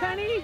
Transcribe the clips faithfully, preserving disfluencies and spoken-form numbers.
back, honey.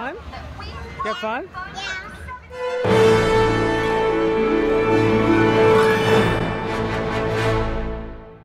Fun? You have fun?